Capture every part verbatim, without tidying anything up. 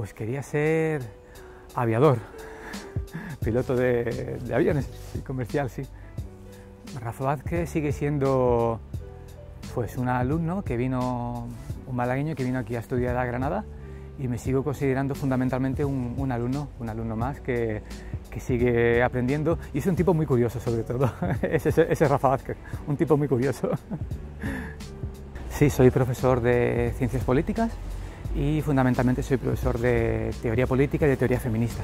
pues quería ser aviador, piloto de, de aviones, comercial, sí. Rafa Vázquez sigue siendo pues un alumno que vino, un malagueño que vino aquí a estudiar a Granada, y me sigo considerando fundamentalmente un, un alumno, un alumno más que, que sigue aprendiendo, y es un tipo muy curioso sobre todo, ese, ese es Rafa Vázquez, un tipo muy curioso. Sí, soy profesor de Ciencias Políticas y fundamentalmente soy profesor de Teoría Política y de Teoría Feminista.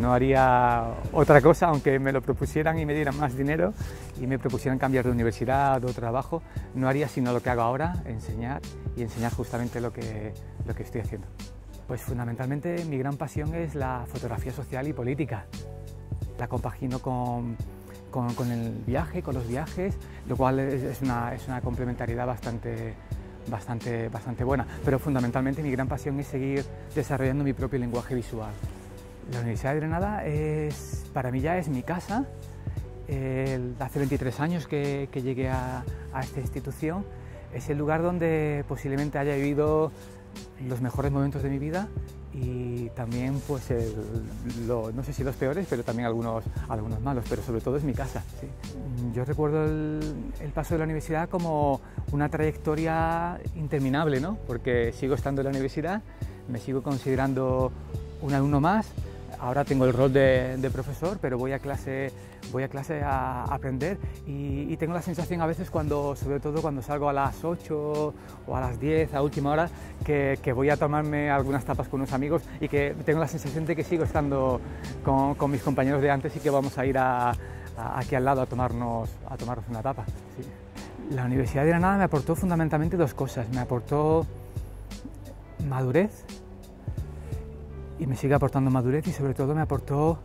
No haría otra cosa, aunque me lo propusieran y me dieran más dinero y me propusieran cambiar de universidad o trabajo, no haría sino lo que hago ahora, enseñar y enseñar justamente lo que, lo que estoy haciendo. Pues fundamentalmente mi gran pasión es la fotografía social y política. La compagino con, con, con el viaje, con los viajes, lo cual es una, es una complementariedad bastante... Bastante, bastante buena, pero fundamentalmente mi gran pasión es seguir desarrollando mi propio lenguaje visual. La Universidad de Granada es, para mí ya es mi casa. El, hace veintitrés años que, que llegué a, a esta institución. Es el lugar donde posiblemente haya vivido los mejores momentos de mi vida y también, pues, el, lo, no sé si los peores, pero también algunos, algunos malos, pero sobre todo es mi casa, ¿sí? Yo recuerdo el, el paso de la universidad como una trayectoria interminable, ¿no? Porque sigo estando en la universidad, me sigo considerando un alumno más, ahora tengo el rol de, de profesor, pero voy a clase, voy a, clase a, a aprender y, y tengo la sensación a veces, cuando, sobre todo cuando salgo a las ocho o a las diez, a última hora, que, que voy a tomarme algunas tapas con unos amigos y que tengo la sensación de que sigo estando con, con mis compañeros de antes y que vamos a ir a, a, aquí al lado a tomarnos, a tomarnos una tapa, ¿sí? La Universidad de Granada me aportó fundamentalmente dos cosas, me aportó madurez, y me sigue aportando madurez, y sobre todo me aportó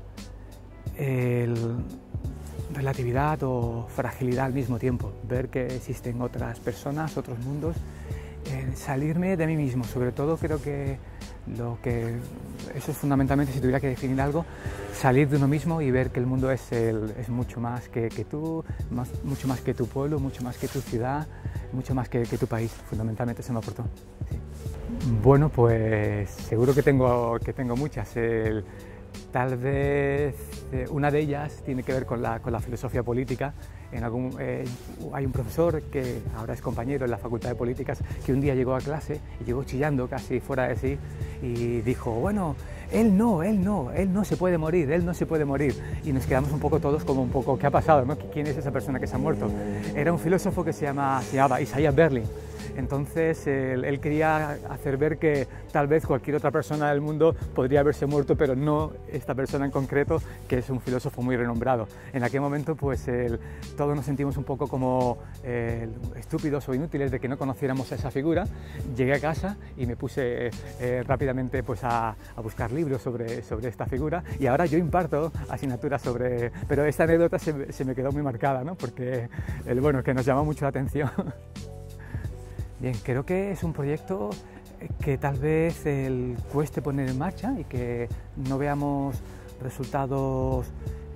el relatividad o fragilidad al mismo tiempo, ver que existen otras personas, otros mundos, el salirme de mí mismo. Sobre todo creo que, lo que eso es fundamentalmente, si tuviera que definir algo, salir de uno mismo y ver que el mundo es, el, es mucho más que, que tú, más, mucho más que tu pueblo, mucho más que tu ciudad, mucho más que, que tu país. Fundamentalmente eso me aportó. Sí. Bueno, pues seguro que tengo, que tengo muchas. El, tal vez eh, una de ellas tiene que ver con la, con la filosofía política. En algún, eh, hay un profesor que ahora es compañero en la Facultad de Políticas que un día llegó a clase y llegó chillando casi fuera de sí y dijo, bueno, él no, él no, él no se puede morir, él no se puede morir. Y nos quedamos un poco todos como un poco, ¿qué ha pasado, no? ¿Quién es esa persona que se ha muerto? Era un filósofo que se, llama, se llamaba Isaiah Berlin. Entonces él, él quería hacer ver que tal vez cualquier otra persona del mundo podría haberse muerto, pero no esta persona en concreto, que es un filósofo muy renombrado. En aquel momento, pues él, todos nos sentimos un poco como eh, estúpidos o inútiles de que no conociéramos a esa figura. Llegué a casa y me puse eh, eh, rápidamente, pues, a, a buscar libros sobre, sobre esta figura, y ahora yo imparto asignaturas sobre... Pero esta anécdota se, se me quedó muy marcada, ¿no? Porque el, bueno, que nos llama mucho la atención. Bien, creo que es un proyecto que tal vez el cueste poner en marcha y que no veamos resultados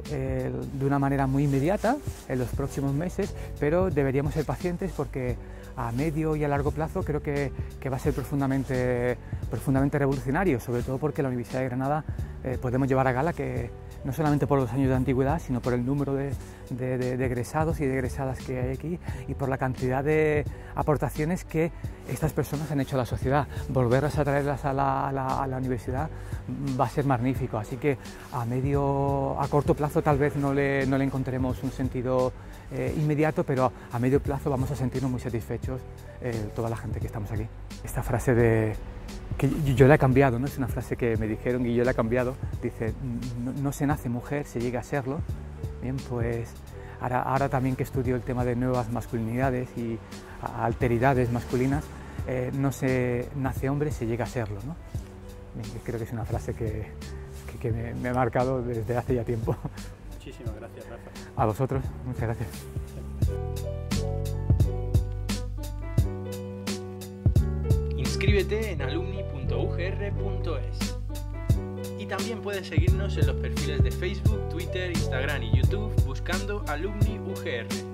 eh, de una manera muy inmediata en los próximos meses, pero deberíamos ser pacientes porque a medio y a largo plazo creo que, que va a ser profundamente, profundamente revolucionario, sobre todo porque la Universidad de Granada eh, podemos llevar a gala que no solamente por los años de antigüedad, sino por el número de, de, de, de egresados y de egresadas que hay aquí y por la cantidad de aportaciones que estas personas han hecho a la sociedad. Volverlas a traerlas a la, a la, a la universidad va a ser magnífico, así que a medio, a corto plazo tal vez no le, no le encontremos un sentido eh, inmediato, pero a, a medio plazo vamos a sentirnos muy satisfechos eh, toda la gente que estamos aquí. Esta frase de... que yo la he cambiado, ¿no? Es una frase que me dijeron y yo la he cambiado, dice, no, no se nace mujer, se llega a serlo. Bien, pues ahora, ahora también que estudio el tema de nuevas masculinidades y alteridades masculinas, eh, no se nace hombre, se llega a serlo, ¿no? Bien, creo que es una frase que, que, que me, me ha marcado desde hace ya tiempo. Muchísimas gracias, Rafa. A vosotros, muchas gracias. Inscríbete en alumni punto u g r punto es y también puedes seguirnos en los perfiles de Facebook, Twitter, Instagram y YouTube buscando Alumni U G R.